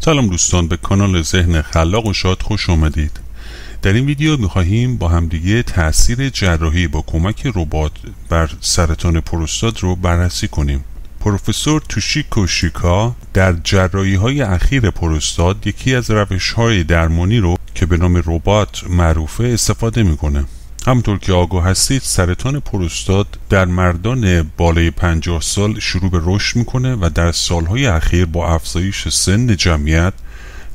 سلام دوستان، به کانال ذهن خلاق و شاد خوش اومدید. در این ویدیو میخواهیم با همدیگه تاثیر جراحی با کمک ربات بر سرطان پروستات رو بررسی کنیم. پروفسور توشیکو شیکا در جراحی های اخیر پروستات یکی از روش های درمانی رو که به نام ربات معروفه استفاده میکنه. همطور که آگاه هستید سرطان پروستات در مردان بالای 50 سال شروع به رشد میکنه و در سالهای اخیر با افزایش سن جمعیت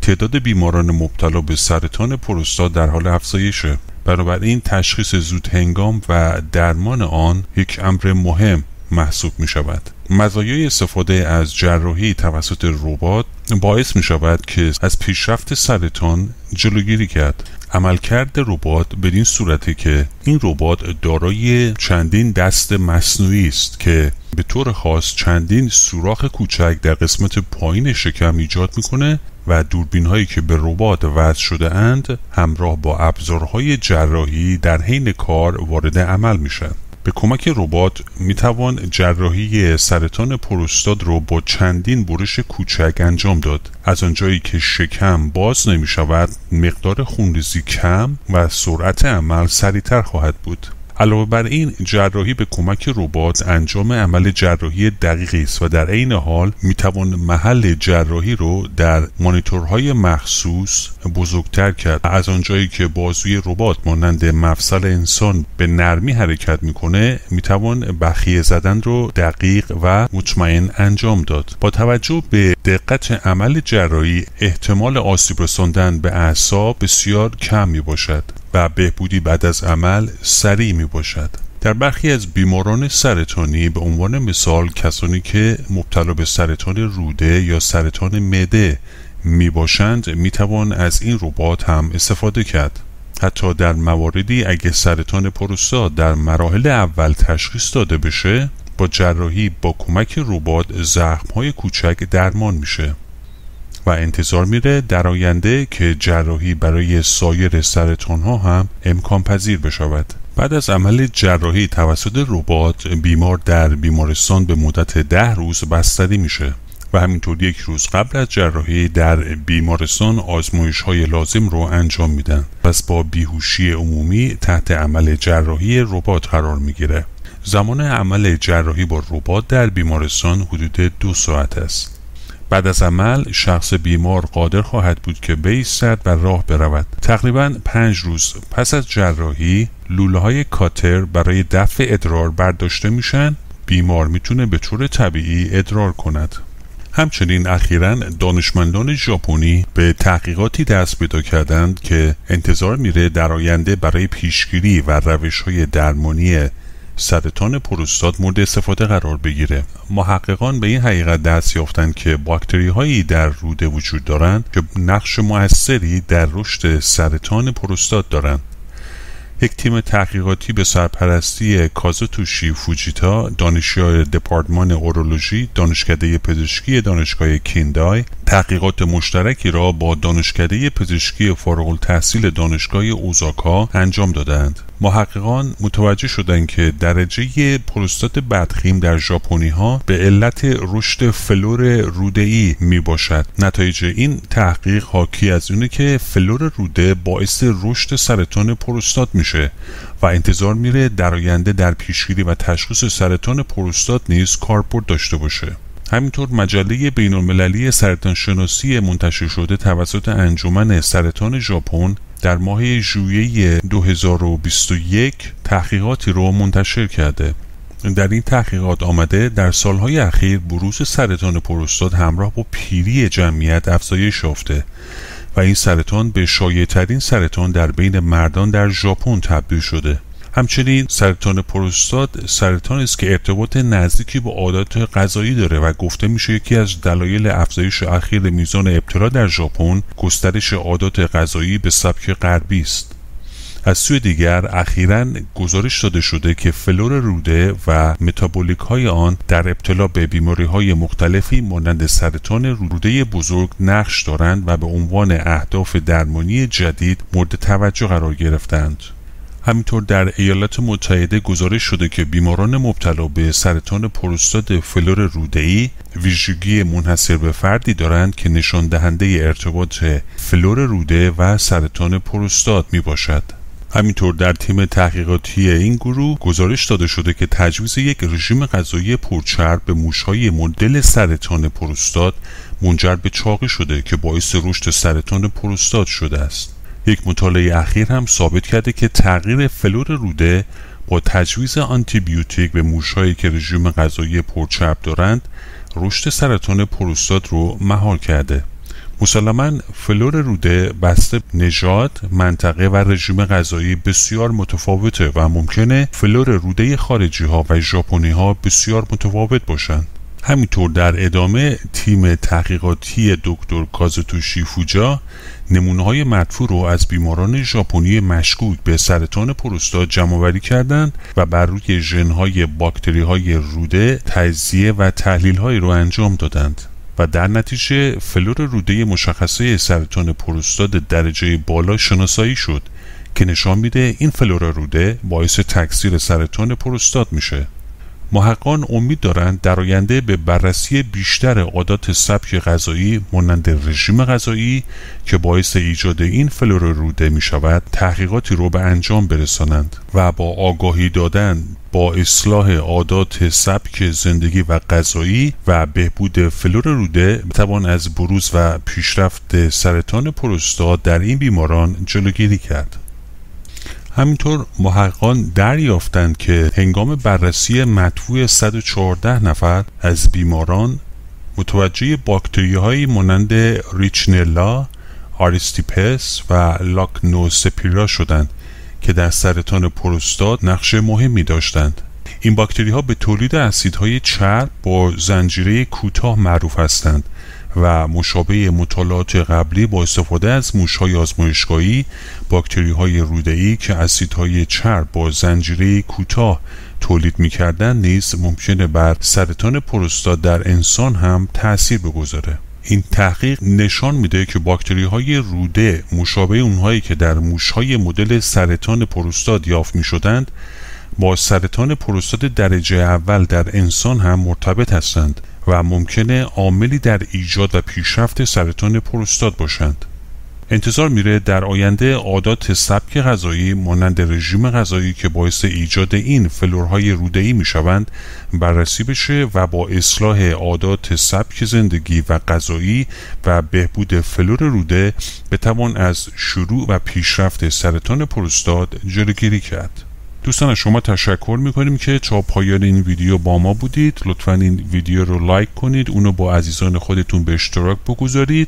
تعداد بیماران مبتلا به سرطان پروستات در حال افزایشه. بنابراین تشخیص زود هنگام و درمان آن یک امر مهم محسوب می شود. مزایای استفاده از جراحی توسط ربات باعث می شود که از پیشرفت سرطان جلوگیری کرد. عملکرد ربات بدین صورته که این ربات دارای چندین دست مصنوعی است که به طور خاص چندین سوراخ کوچک در قسمت پایین شکم ایجاد میکنه و دوربین هایی که به ربات وصل شده اند همراه با ابزارهای جراحی در حین کار وارد عمل میشن. به کمک ربات میتوان جراحی سرطان پروستات رو با چندین برش کوچک انجام داد. از آنجایی که شکم باز نمی شود، مقدار خونریزی کم و سرعت عمل سریعتر خواهد بود. علاوه بر این جراحی به کمک ربات انجام عمل جراحی دقیقی است و در عین حال میتوان محل جراحی رو در مانیتورهای مخصوص بزرگتر کرد. از آنجایی که بازوی ربات مانند مفصل انسان به نرمی حرکت میکنه میتوان بخیه زدن رو دقیق و مطمئن انجام داد. با توجه به دقت عمل جراحی احتمال آسیب رساندن به اعصاب بسیار کم میباشد و بهبودی بعد از عمل سریع می باشد. در برخی از بیماران سرطانی به عنوان مثال کسانی که مبتلا به سرطان روده یا سرطان معده می باشند می توان از این ربات هم استفاده کرد. حتی در مواردی اگه سرطان پروستات در مراحل اول تشخیص داده بشه با جراحی با کمک ربات زخم‌های کوچک درمان میشه و انتظار میره در آینده که جراحی برای سایر سرطان‌ها هم امکان پذیر بشود. بعد از عمل جراحی توسط ربات بیمار در بیمارستان به مدت 10 روز بستری میشه و همینطور یک روز قبل از جراحی در بیمارستان آزمایش‌های لازم رو انجام میدن. پس با بیهوشی عمومی تحت عمل جراحی ربات قرار میگیره. زمان عمل جراحی با ربات در بیمارستان حدود 2 ساعت است. بعد از عمل شخص بیمار قادر خواهد بود که بایستد و راه برود. تقریباً 5 روز پس از جراحی لوله‌های کاتر برای دفع ادرار برداشته میشن. بیمار میتونه به طور طبیعی ادرار کند. همچنین اخیراً دانشمندان ژاپنی به تحقیقاتی دست پیدا کردند که انتظار میره در آینده برای پیشگیری و روش‌های درمانی سرطان پروستات مورد استفاده قرار بگیره. محققان به این حقیقت دست یافتند که باکتری‌هایی در روده وجود دارند که نقش موثری در رشد سرطان پروستات دارند. یک تیم تحقیقاتی به سرپرستی کازوتوشی فوجیتا دانشیار دپارتمان اورولوژی دانشکده پزشکی دانشگاه کیندای تحقیقات مشترکی را با دانشکده پزشکی فارول تحصیل دانشگاه اوزاکا انجام دادند. محققان متوجه شدند که درجه پروستات بدخیم در ژاپنی‌ها به علت رشد فلور روده‌ای می باشد. نتایج این تحقیق حاکی از اینه که فلور روده باعث رشد سرطان پروستات میشه و انتظار میره در آینده در پیشگیری و تشخیص سرطان پروستات نیز کاربرد داشته باشه. همینطور مجله بین‌المللی سرطان شناسی منتشر شده توسط انجمن سرطان ژاپن در ماه ژوئیه 2021 تحقیقاتی رو منتشر کرده. در این تحقیقات آمده در سالهای اخیر بروز سرطان پروستات همراه با پیری جمعیت افزایش یافته و این سرطان به شایع‌ترین سرطان در بین مردان در ژاپن تبدیل شده. همچنین سرطان پروستات سرطانی است که ارتباط نزدیکی با عادات غذایی داره و گفته میشه یکی از دلایل افزایش اخیر میزان ابتلا در ژاپن گسترش عادات غذایی به سبک غربی است. از سوی دیگر اخیراً گزارش داده شده که فلور روده و متابولیک های آن در ابتلا به بیماری های مختلفی مانند سرطان روده بزرگ نقش دارند و به عنوان اهداف درمانی جدید مورد توجه قرار گرفتند. همینطور در ایالات متحده گزارش شده که بیماران مبتلا به سرطان پروستات فلور روده‌ای ویژگی منحصر به فردی دارند که نشان دهنده ارتباط فلور روده و سرطان پروستات می باشد. همینطور در تیم تحقیقاتی این گروه گزارش داده شده که تجویز یک رژیم غذایی پرچرب به موش‌های مدل سرطان پروستات منجر به چاقی شده که باعث رشد سرطان پروستات شده است. یک مطالعه اخیر هم ثابت کرده که تغییر فلور روده با تجویز آنتیبیوتیک به موش‌هایی که رژیم غذایی پرچرب دارند رشد سرطان پروستات رو مهار کرده. مسلماً فلور روده بسته نژاد، منطقه و رژیم غذایی بسیار متفاوته و ممکنه فلور روده خارجی‌ها و ژاپنی‌ها بسیار متفاوت باشند. همینطور در ادامه تیم تحقیقاتی دکتر کازوتوشی فوجیتا نمونه‌های مدفوع رو از بیماران ژاپنی مشکوک به سرطان پروستات جمع‌آوری کردند و بر روی ژن‌های باکتری‌های روده تجزیه و تحلیل‌هایی رو انجام دادند و در نتیجه فلور روده مشخصه سرطان پروستات درجه بالا شناسایی شد که نشان میده این فلور روده باعث تکثیر سرطان پروستات میشه. محققان امید دارند در آینده به بررسی بیشتر عادات سبک غذایی مانند رژیم غذایی که باعث ایجاد این فلور روده می شود تحقیقاتی رو به انجام برسانند و با آگاهی دادن با اصلاح عادات سبک زندگی و غذایی و بهبود فلور روده می‌توان از بروز و پیشرفت سرطان پروستات در این بیماران جلوگیری کرد. همینطور محققان دریافتند که هنگام بررسی مدفوع 114 نفر از بیماران متوجه باکتری‌هایی مانند ریچنلا، آریستیپس و لاکنوسپیرا شدند که در سرطان پروستات نقش مهمی داشتند. این باکتری‌ها به تولید اسیدهای چرب با زنجیره کوتاه معروف هستند و مشابه مطالعات قبلی با استفاده از موش‌های آزمایشگاهی باکتری‌های روده‌ای که اسیدهای چرب با زنجیره کوتاه تولید می‌کردند نیز ممکن بر سرطان پروستات در انسان هم تأثیر بگذاره. این تحقیق نشان میده که باکتری‌های روده مشابه اونهایی که در موش‌های مدل سرطان پروستات یافت می‌شدند با سرطان پروستات درجه اول در انسان هم مرتبط هستند و ممکنه عاملی در ایجاد و پیشرفت سرطان پروستات باشند. انتظار میره در آینده عادات سبک غذایی مانند رژیم غذایی که باعث ایجاد این فلورهای روده‌ای میشوند بررسی بشه و با اصلاح عادات سبک زندگی و غذایی و بهبود فلور روده بتوان از شروع و پیشرفت سرطان پروستات جلوگیری کرد. دوستان از شما تشکر میکنیم که تا پایان این ویدیو با ما بودید. لطفا این ویدیو رو لایک کنید، اونو با عزیزان خودتون به اشتراک بگذارید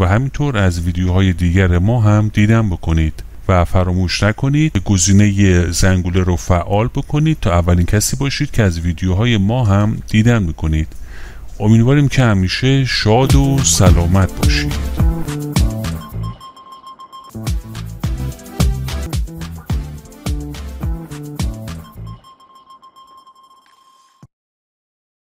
و همینطور از ویدیوهای دیگر ما هم دیدن بکنید و فراموش نکنید گزینه زنگوله رو فعال بکنید تا اولین کسی باشید که از ویدیوهای ما هم دیدن میکنید. امیدواریم که همیشه شاد و سلامت باشید.